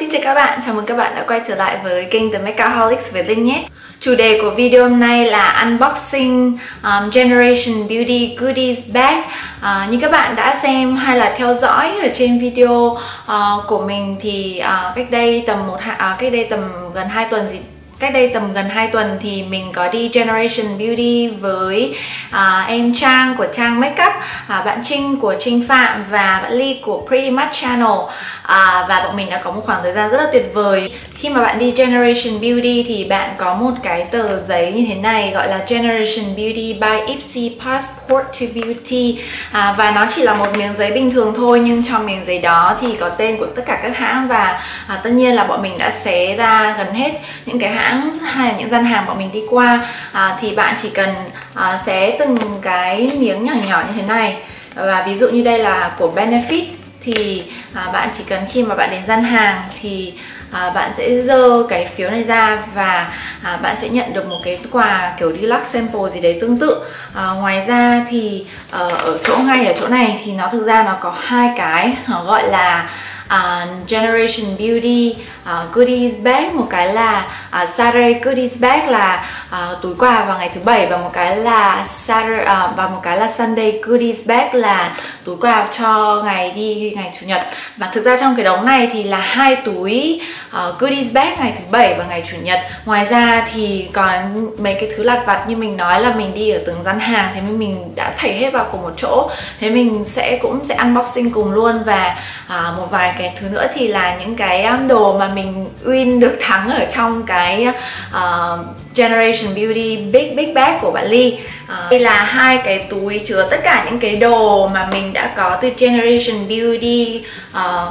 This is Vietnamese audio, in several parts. xin chào các bạn, chào mừng các bạn đã quay trở lại với kênh The Make.A.Holics với Linh nhé. Chủ đề của video hôm nay là unboxing Generation Beauty Goodies Bag. Như các bạn đã xem hay là theo dõi ở trên video của mình thì cách đây tầm gần 2 tuần thì mình có đi Generation Beauty với em Trang của Trang Makeup, bạn Trinh của Trinh Phạm và bạn Ly của Pretty Much Channel. Và bọn mình đã có một khoảng thời gian rất là tuyệt vời. Khi mà bạn đi Generation Beauty thì bạn có một cái tờ giấy như thế này gọi là Generation Beauty by Ipsy Passport to Beauty. Và nó chỉ là một miếng giấy bình thường thôi, nhưng trong miếng giấy đó thì có tên của tất cả các hãng. Và tất nhiên là bọn mình đã xé ra gần hết những cái hãng hay những gian hàng bọn mình đi qua. Thì bạn chỉ cần xé từng cái miếng nhỏ nhỏ như thế này. Và ví dụ như đây là của Benefit thì bạn chỉ cần khi mà bạn đến gian hàng thì bạn sẽ dơ cái phiếu này ra và bạn sẽ nhận được một cái quà kiểu deluxe sample gì đấy tương tự. Ngoài ra thì ở chỗ này thì nó thực ra nó có hai cái, nó gọi là Generation Beauty Goodies Bag. Một cái là Saturday Goodies Bag là túi quà vào ngày thứ bảy, và một cái là Sunday Goodies Bag là túi quà cho ngày chủ nhật. Và thực ra trong cái đống này thì là hai túi goodies bag ngày thứ bảy và ngày chủ nhật. Ngoài ra thì còn mấy cái thứ lặt vặt như mình nói là mình đi ở từng gian hàng, thế mình đã thảy hết vào cùng một chỗ, thế mình cũng sẽ unboxing cùng luôn. Và một vài cái thứ nữa thì là những cái đồ mà mình win được thắng ở trong cái Generation Beauty Big Bag của bạn Ly. Đây là hai cái túi chứa tất cả những cái đồ mà mình đã có từ Generation Beauty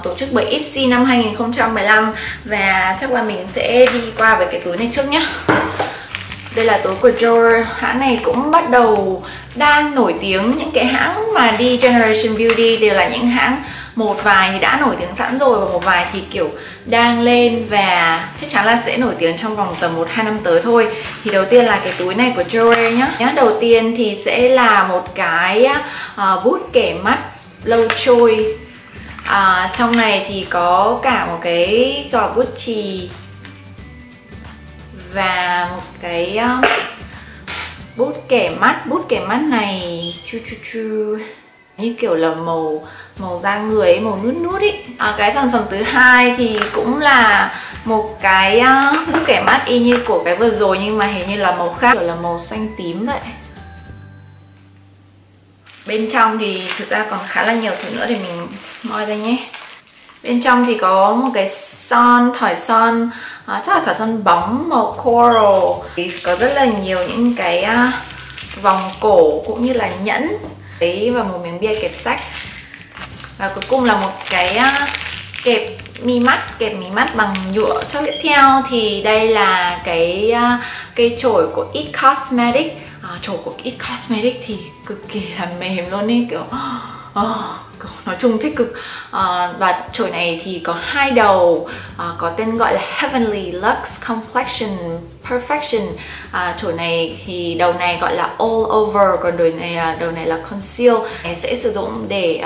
tổ chức bởi Ipsy năm 2015. Và chắc là mình sẽ đi qua với cái túi này trước nhé. Đây là túi của Dior. Hãng này cũng bắt đầu đang nổi tiếng. Những cái hãng mà đi Generation Beauty đều là những hãng một vài thì đã nổi tiếng sẵn rồi, và một vài thì kiểu đang lên và chắc chắn là sẽ nổi tiếng trong vòng tầm 1-2 năm tới thôi. Thì đầu tiên là cái túi này của Joey nhá. Đầu tiên thì sẽ là một cái bút kẻ mắt lâu trôi. Trong này thì có cả một cái gò bút chì và một cái bút kẻ mắt. Bút kẻ mắt này như kiểu là màu da người ấy, màu nút nút ấy. Cái sản phẩm thứ hai thì cũng là một cái bút kẻ mắt y như của cái vừa rồi, nhưng mà hình như là màu khác, kiểu là màu xanh tím vậy. Bên trong thì thực ra còn khá là nhiều thứ nữa để mình moi ra nhé. Bên trong thì có một cái son, thỏi son, chắc là thỏi son bóng màu coral. Thì có rất là nhiều những cái vòng cổ cũng như là nhẫn đấy, và một miếng bia kẹp sách. Và cuối cùng là một cái kẹp mí mắt bằng nhựa. Tiếp theo thì đây là cái cây chổi của It Cosmetics. Chổi của It Cosmetics thì cực kỳ là mềm luôn ấy, kiểu nói chung thích cực. Và chổi này thì có hai đầu, có tên gọi là Heavenly Luxe Complexion Perfection. Chổi này thì đầu này gọi là All Over, còn đầu này là Conceal. Sẽ sử dụng để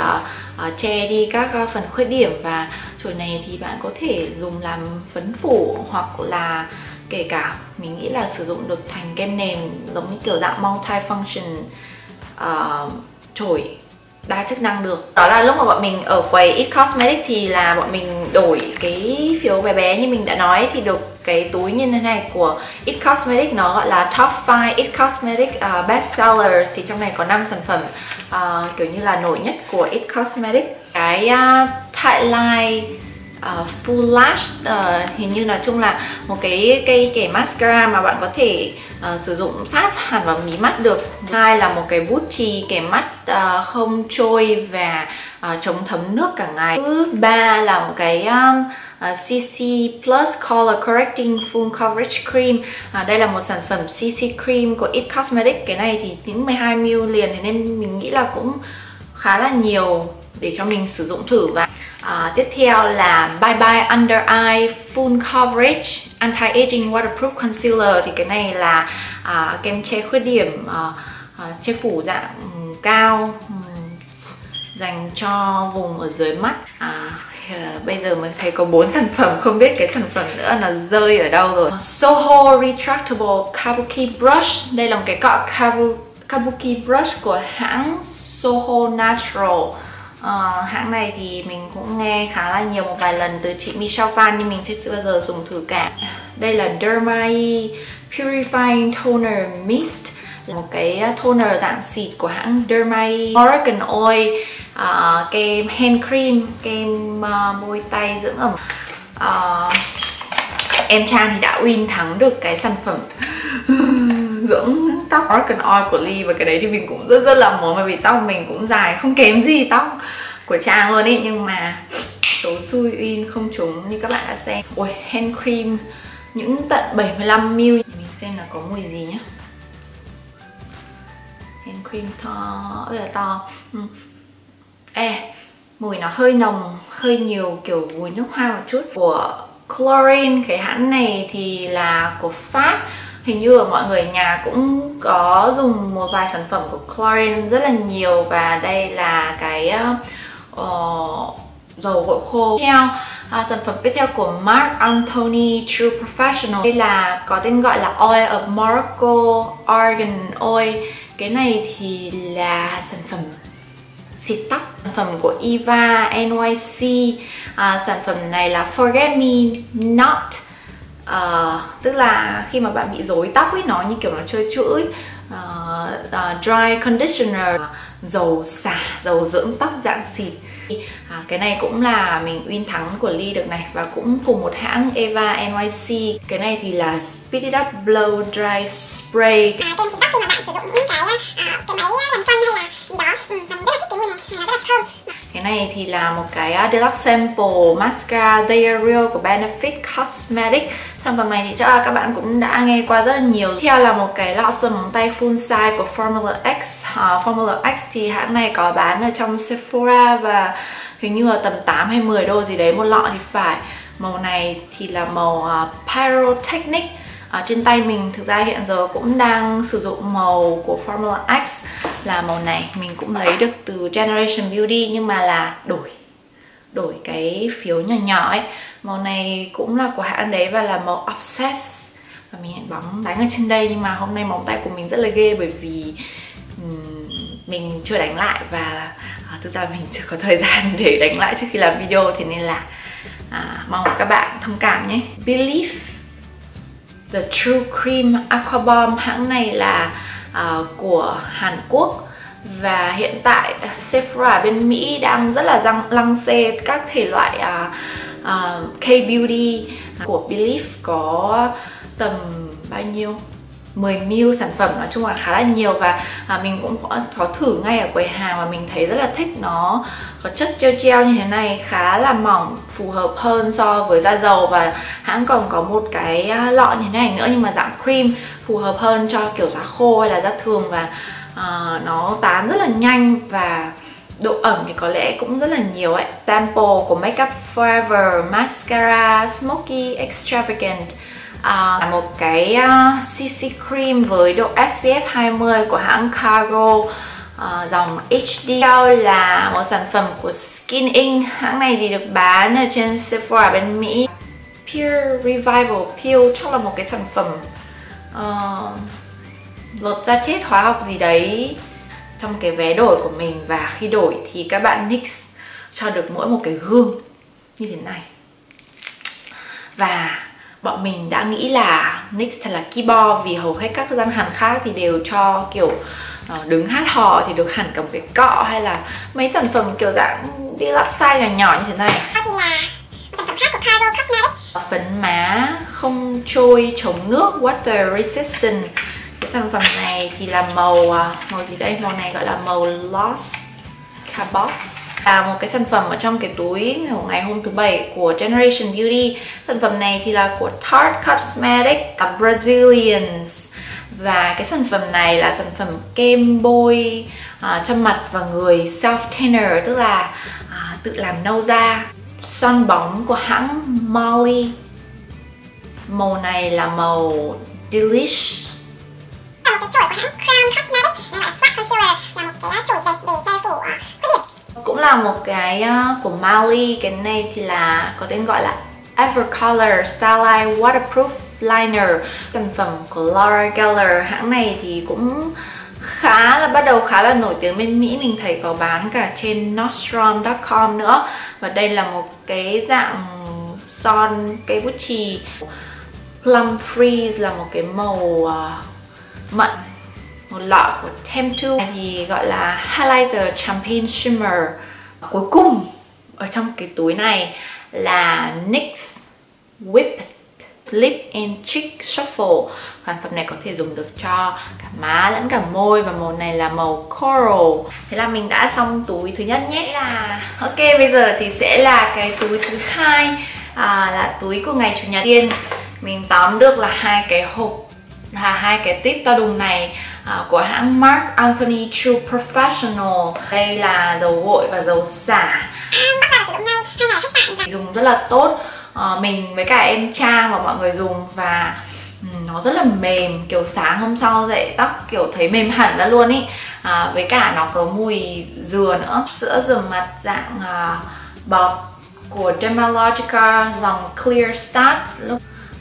che đi các phần khuyết điểm. Và chổi này thì bạn có thể dùng làm phấn phủ, hoặc là kể cả mình nghĩ là sử dụng được thành kem nền, giống như kiểu dạng multi-function chổi đa chức năng được. Đó là lúc mà bọn mình ở quầy It Cosmetics thì là bọn mình đổi cái phiếu bé bé như mình đã nói, thì được cái túi như thế này của It Cosmetics. Nó gọi là Top 5 It Cosmetics Best Sellers. Thì trong này có 5 sản phẩm kiểu như là nổi nhất của It Cosmetics. Cái Tightline Full Lash, hình như nói chung là một cái cây kẻ mascara mà bạn có thể sử dụng sát hẳn vào mí mắt được. Hai là một cái bút chì kẻ mắt không trôi và chống thấm nước cả ngày. Thứ ba là một cái CC Plus Color Correcting Full Coverage Cream. Đây là một sản phẩm CC Cream của It Cosmetics. Cái này thì tính 12ml liền, nên mình nghĩ là cũng khá là nhiều để cho mình sử dụng thử. Và tiếp theo là Bye Bye Under Eye Full Coverage Anti-Aging Waterproof Concealer. Thì cái này là kem che khuyết điểm, che phủ dạng cao dành cho vùng ở dưới mắt. Bây giờ mình thấy có 4 sản phẩm, không biết cái sản phẩm nữa nó rơi ở đâu rồi. Soho Retractable Kabuki Brush. Đây là một cái cọ Kabuki Brush của hãng Soho Natural. Hãng này thì mình cũng nghe khá là nhiều, một vài lần từ chị Michelle Phan, nhưng mình chưa bao giờ dùng thử cả. Đây là Dermae Purifying Toner Mist, là một cái toner dạng xịt của hãng Dermae. Moroccan Oil, kem hand cream, kem môi tay dưỡng ẩm. Em Chan thì đã win thắng được cái sản phẩm dưỡng tóc Argan Oil của Lee, và cái đấy thì mình cũng rất là muốn, bởi vì tóc mình cũng dài không kém gì tóc của Trang luôn ấy, nhưng mà số xui win không trúng như các bạn đã xem. Ôi, hand cream những tận 75ml. Mình xem là có mùi gì nhá. Hand cream to, rất là to. Mùi nó hơi nồng, hơi nhiều kiểu mùi nước hoa một chút. Của Chlorine, cái hãng này thì là của Pháp. Hình như ở mọi người nhà cũng có dùng một vài sản phẩm của Clarins rất là nhiều. Và đây là cái dầu gội khô. Tiếp theo, sản phẩm tiếp theo của Marc Anthony True Professional. Đây là có tên gọi là Oil of Morocco Argan Oil. Cái này thì là sản phẩm xịt tóc, sản phẩm của Eva NYC. Sản phẩm này là Forget Me Not. Tức là khi mà bạn bị rối tóc ấy, nó như kiểu nó chơi chuỗi. Dry conditioner, dầu xả, dầu dưỡng tóc dạng xịt. Cái này cũng là mình win thắng của Lee được này, và cũng cùng một hãng Eva NYC. Cái này thì là Speed It Up Blow Dry Spray. Kem xịt tóc khi mà bạn sử dụng những cái máy làm phân hay là gì đó, mà mình rất là thích cái mùi này, nó rất là thơm. Cái này thì là một cái Deluxe Sample Mascara Real của Benefit Cosmetics. Sản phẩm này thì chắc là các bạn cũng đã nghe qua rất là nhiều. Tiếp theo là một cái lọ sơn móng tay full size của Formula X. Formula X thì hãng này có bán ở trong Sephora, và hình như là tầm 8 hay 10 đô gì đấy một lọ thì phải. Màu này thì là màu Pyrotechnic. Trên tay mình thực ra hiện giờ cũng đang sử dụng màu của Formula X là màu này. Mình cũng lấy được từ Generation Beauty, nhưng mà là đổi cái phiếu nhỏ nhỏ ấy. Màu này cũng là của hãng đấy và là màu Obsessed. Và mình hẹn bóng đánh ở trên đây, nhưng mà hôm nay móng tay của mình rất là ghê, bởi vì mình chưa đánh lại, và thực ra mình chưa có thời gian để đánh lại trước khi làm video. Thế nên là mong các bạn thông cảm nhé. Belif The True Cream Aqua Bomb, hãng này là của Hàn Quốc, và hiện tại Sephora bên Mỹ đang rất là lăng xê các thể loại K-beauty. Của Belif có tầm bao nhiêu 10ml sản phẩm, nói chung là khá là nhiều, và mình cũng có thử ngay ở quầy hàng và mình thấy rất là thích. Nó có chất gel như thế này, khá là mỏng, phù hợp hơn so với da dầu, và hãng còn có một cái lọ như thế này nữa nhưng mà dạng cream, phù hợp hơn cho kiểu da khô hay là da thường, và nó tán rất là nhanh và độ ẩm thì có lẽ cũng rất là nhiều ấy. Sample của Makeup Forever Mascara Smoky Extravagant, một cái CC cream với độ SPF 20 của hãng Cargo, dòng HD. Sau là một sản phẩm của Skin Inc. Hãng này thì được bán ở trên Sephora bên Mỹ. Pure Revival Peel, chắc là một cái sản phẩm lột da chết hóa học gì đấy. Trong cái vé đổi của mình, và khi đổi thì các bạn nix cho được mỗi một cái gương như thế này. Và bọn mình đã nghĩ là nix thật là keyboard, vì hầu hết các gian hàng khác thì đều cho kiểu đứng hát hò thì được hẳn cầm cái cọ, hay là mấy sản phẩm kiểu dạng đi lắp size là nhỏ như thế này. Phấn má không trôi, chống nước, water resistant. Cái sản phẩm này thì là màu gì đây? Màu này gọi là màu Lost Cabos, là một cái sản phẩm ở trong cái túi ngày hôm thứ Bảy của Generation Beauty. Sản phẩm này thì là của Tarte Cosmetics Brazilians, và cái sản phẩm này là sản phẩm kem bôi cho mặt và người self tanner, tức là tự làm nâu da. Son bóng của hãng Molly, màu này là màu Delish. Một cái chổi của hãng Crown Cosmetics, là Black Concealer, là một cái chổi để che phủ khuyết điểm Cũng là một cái của Molly. Cái này thì là có tên gọi là Evercolor Starlight Waterproof Liner, sản phẩm của Laura Geller. Hãng này thì cũng bắt đầu khá là nổi tiếng bên Mỹ. Mình thấy có bán cả trên Nordstrom.com nữa. Và đây là một cái dạng son cây bút chì Plum Freeze, là một cái màu mận. Một lọ của Temtu thì gọi là Highlighter Champagne Shimmer. Cuối cùng ở trong cái túi này là NYX Whipped Lip and Cheek Shuffle. Sản phẩm này có thể dùng được cho cả má lẫn cả môi, và màu này là màu Coral. Thế là mình đã xong túi thứ nhất nhé. Ok, bây giờ thì sẽ là cái túi thứ hai, là túi của ngày Chủ nhật. Tiên mình tóm được là hai cái hộp, là hai cái tuyếp to đùng này của hãng Marc Anthony True Professional. Đây là dầu gội và dầu xả, dùng rất là tốt. Mình với cả em Trang và mọi người dùng, và nó rất là mềm, kiểu sáng hôm sau dậy tóc kiểu thấy mềm hẳn ra luôn ý. Với cả nó có mùi dừa nữa. Sữa rửa mặt dạng bọt của Dermalogica dòng Clear Start.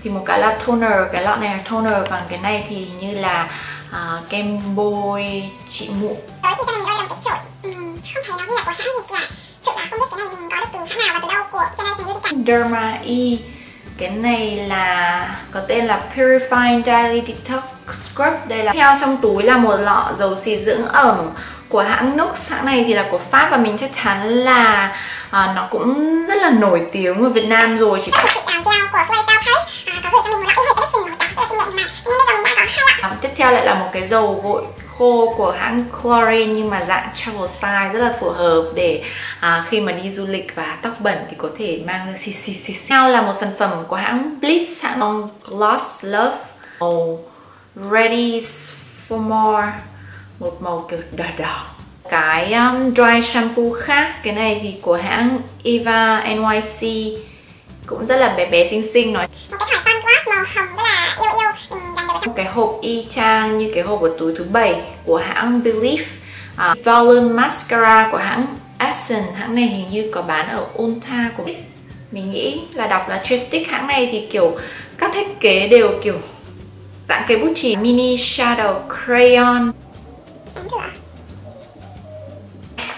Thì một cái là toner, cái lọ này là toner, còn cái này thì như là kem bôi trị mụn. Tối thì cho mình ơi làm cái chổi, không thấy nó như là của hãng gì cả. Thực là không biết cái này mình có được từ hãng nào và từ đâu của Generation Beauty. Dermae, cái này là có tên là Purifying Daily Detox Scrub. Đây là theo trong túi là một lọ dầu xì dưỡng ẩm của hãng NUX. Hãng này thì là của Pháp, và mình chắc chắn là nó cũng rất là nổi tiếng ở Việt Nam rồi. Chỉ tiếp theo lại là một cái dầu gội khô của hãng Chlorine, nhưng mà dạng travel size, rất là phù hợp để khi mà đi du lịch và tóc bẩn thì có thể mang ra xì xì xì. Sau là một sản phẩm của hãng Bliss, hãng Gloss Love, màu Ready for More, một màu kiểu đỏ đỏ. Cái dry shampoo khác, cái này thì của hãng Eva NYC, cũng rất là bé bé xinh xinh. Nói một cái thỏi sunglass màu hồng rất là yêu yêu. Một cái hộp y chang như cái hộp của túi thứ 7 của hãng Belif. Volume Mascara của hãng Essence. Hãng này hình như có bán ở Ulta của mình. Mình nghĩ là đọc là Tristic. Hãng này thì kiểu các thiết kế đều kiểu dạng cái bút chì mini shadow crayon.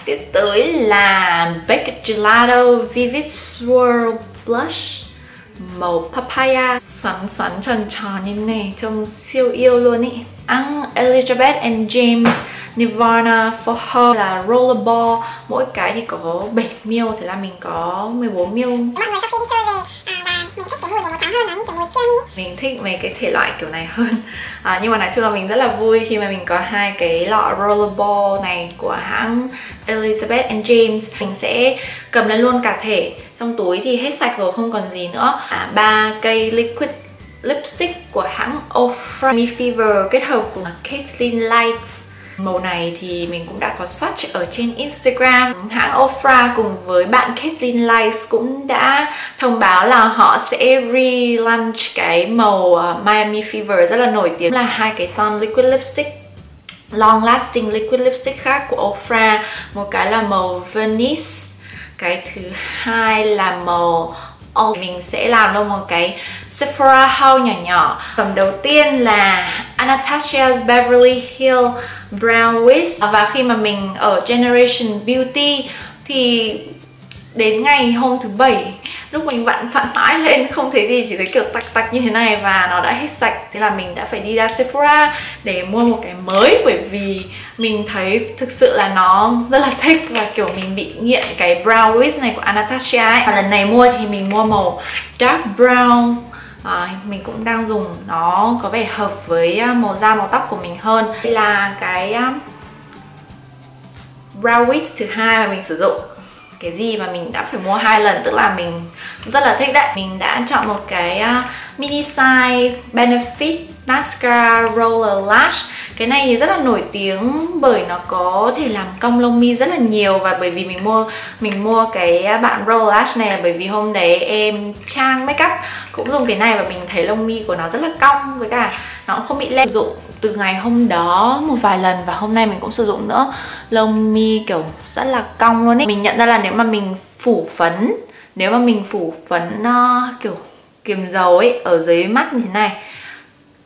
Tiếp tới là Baked Gelato Vivid Swirl Blush, màu papaya, xoắn xoắn tròn tròn như này, trông siêu yêu luôn ý. Ăn Elizabeth and James Nirvana for Her là Roller Ball, mỗi cái thì có 7 ml, thế là mình có 14 ml. Mọi người sau khi đi chơi về và mình thích cái mùi của màu trắng hơn, nó như kiểu mùi cherry. Mình thích mấy cái thể loại kiểu này hơn. Nhưng mà nói chung là mình rất là vui khi mà mình có hai cái lọ Roller Ball này của hãng Elizabeth and James. Mình sẽ cầm lên luôn cả thể. Trong túi thì hết sạch rồi, không còn gì nữa. 3 cây liquid lipstick của hãng Ofra Me Fever kết hợp cùng Caitlin Light. Màu này thì mình cũng đã có search ở trên Instagram. Hãng Ofra cùng với bạn Caitlin Light cũng đã thông báo là họ sẽ relaunch cái màu Miami Fever rất là nổi tiếng. Là hai cái son liquid lipstick, long lasting liquid lipstick khác của Ofra. Một cái là màu Venice, cái thứ hai là màu Old. Mình sẽ làm luôn một cái Sephora haul nhỏ nhỏ. Phẩm đầu tiên là Anastasia Beverly Hills Brown Wiz. Và khi mà mình ở Generation Beauty thì đến ngày hôm thứ 7, lúc mình vặn mãi lên không thấy gì, chỉ thấy kiểu tạch tạch như thế này và nó đã hết sạch. Thế là mình đã phải đi ra Sephora để mua một cái mới, bởi vì mình thấy thực sự là nó rất là thích và kiểu mình bị nghiện cái brown wiz này của Anastasia ấy. Và lần này mua thì mình mua màu dark brown. Mình cũng đang dùng, nó có vẻ hợp với màu da màu tóc của mình hơn. Đây là cái brown wiz thứ hai mà mình sử dụng. Cái gì mà mình đã phải mua 2 lần, tức là mình rất là thích đấy. Mình đã chọn một cái mini size Benefit Mascara Roller Lash. Cái này thì rất là nổi tiếng bởi nó có thể làm cong lông mi rất là nhiều. Và bởi vì mình mua cái bạn Roller Lash này là bởi vì hôm đấy em Trang Makeup cũng dùng cái này và mình thấy lông mi của nó rất là cong, với cả nó cũng không bị lem. Sử dụng từ ngày hôm đó một vài lần và hôm nay mình cũng sử dụng nữa. Lông mi kiểu rất là cong luôn ấy. Mình nhận ra là nếu mà mình phủ phấn kiểu kiềm dầu ấy ở dưới mắt như thế này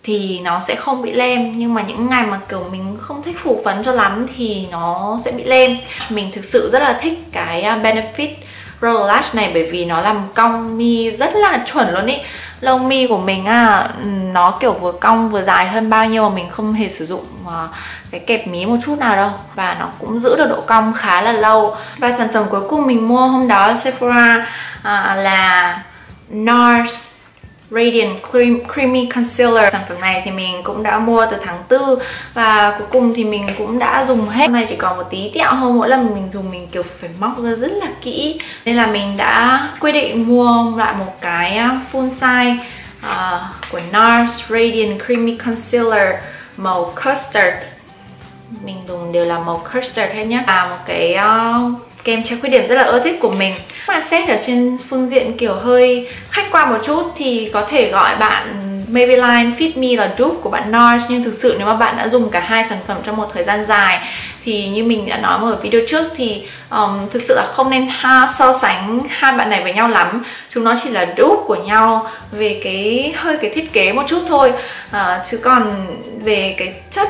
thì nó sẽ không bị lem, nhưng mà những ngày mà kiểu mình không thích phủ phấn cho lắm thì nó sẽ bị lem. Mình thực sự rất là thích cái Benefit Roller Lash này bởi vì nó làm cong mi rất là chuẩn luôn ý. Lông mi của mình nó kiểu vừa cong vừa dài hơn bao nhiêu mà mình không hề sử dụng cái kẹp mí một chút nào đâu, và nó cũng giữ được độ cong khá là lâu. Và sản phẩm cuối cùng mình mua hôm đó Sephora là NARS Radiant Creamy Concealer. Sản phẩm này thì mình cũng đã mua từ tháng 4 và cuối cùng thì mình cũng đã dùng hết. Hôm nay chỉ còn một tí tẹo thôi, mỗi lần mình dùng mình kiểu phải móc ra rất là kỹ, nên là mình đã quyết định mua lại một cái full size của NARS Radiant Creamy Concealer màu Custard. Mình dùng đều là màu Custard hết nhé. Và một cái kem che khuyết điểm rất là ưa thích của mình. Mà xét ở trên phương diện kiểu hơi khách quan một chút thì có thể gọi bạn Maybelline Fit Me là dupe của bạn NARS, nhưng thực sự nếu mà bạn đã dùng cả hai sản phẩm trong một thời gian dài thì như mình đã nói ở video trước thì thực sự là không nên so sánh hai bạn này với nhau lắm. Chúng nó chỉ là dupe của nhau về cái hơi cái thiết kế một chút thôi, chứ còn về cái chất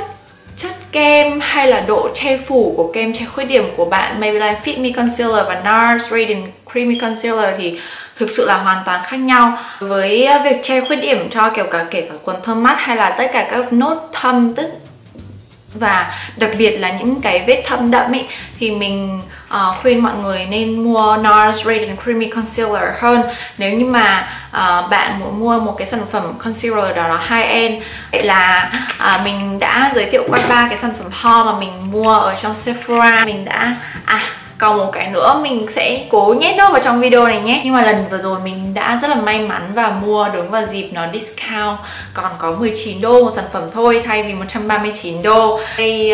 kem hay là độ che phủ của kem che khuyết điểm của bạn Maybelline Fit Me Concealer và NARS Radiant Creamy Concealer thì thực sự là hoàn toàn khác nhau. Với việc che khuyết điểm cho kể cả quầng thâm mắt hay là tất cả các nốt thâm và đặc biệt là những cái vết thâm đậm ấy, thì mình khuyên mọi người nên mua NARS Radiant Creamy Concealer hơn. Nếu như mà bạn muốn mua một cái sản phẩm concealer đó là high end. Vậy là mình đã giới thiệu qua 3 cái sản phẩm haul mà mình mua ở trong Sephora. Mình đã còn một cái nữa mình sẽ cố nhét nó vào trong video này nhé. Nhưng mà lần vừa rồi mình đã rất là may mắn và mua đúng vào dịp nó discount, còn có 19 đô một sản phẩm thôi thay vì 139 đô. Cây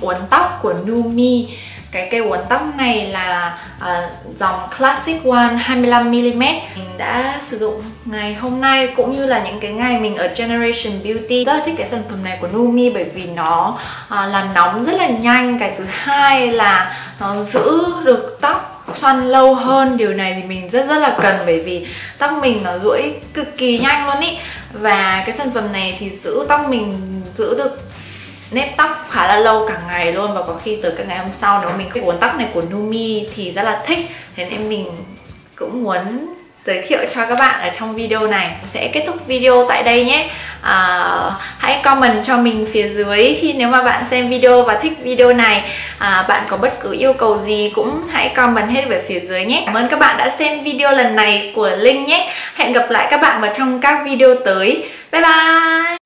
uốn tóc của NuMe. Cái cây uốn tóc này là dòng Classic One 25mm. Mình đã sử dụng ngày hôm nay cũng như là những cái ngày mình ở Generation Beauty. Rất là thích cái sản phẩm này của NuMe bởi vì nó làm nóng rất là nhanh. Cái thứ hai là nó giữ được tóc xoăn lâu hơn. Điều này thì mình rất là cần bởi vì tóc mình nó duỗi cực kỳ nhanh luôn ý. Và cái sản phẩm này thì giữ tóc mình giữ được nếp tóc khá là lâu cả ngày luôn, và có khi tới cả ngày hôm sau nếu mình. Cái uốn tóc này của NuMe thì rất là thích, thế nên mình cũng muốn giới thiệu cho các bạn ở trong video này. Sẽ kết thúc video tại đây nhé. Hãy comment cho mình phía dưới khi nếu mà bạn xem video và thích video này. Bạn có bất cứ yêu cầu gì cũng hãy comment hết về phía dưới nhé. Cảm ơn các bạn đã xem video lần này của Linh nhé. Hẹn gặp lại các bạn vào trong các video tới. Bye bye.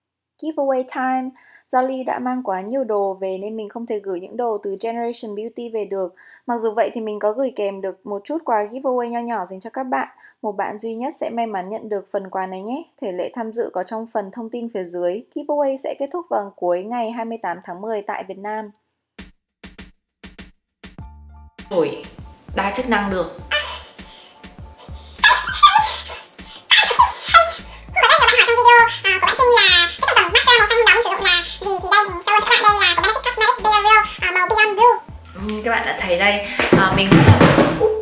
Giveaway time. Do Ly đã mang quá nhiều đồ về nên mình không thể gửi những đồ từ Generation Beauty về được. Mặc dù vậy thì mình có gửi kèm được một chút quà giveaway nho nhỏ dành cho các bạn. Một bạn duy nhất sẽ may mắn nhận được phần quà này nhé. Thể lệ tham dự có trong phần thông tin phía dưới. Giveaway sẽ kết thúc vào cuối ngày 28 tháng 10 tại Việt Nam. Đổi đa chức năng được. Các bạn đã thấy đây, mình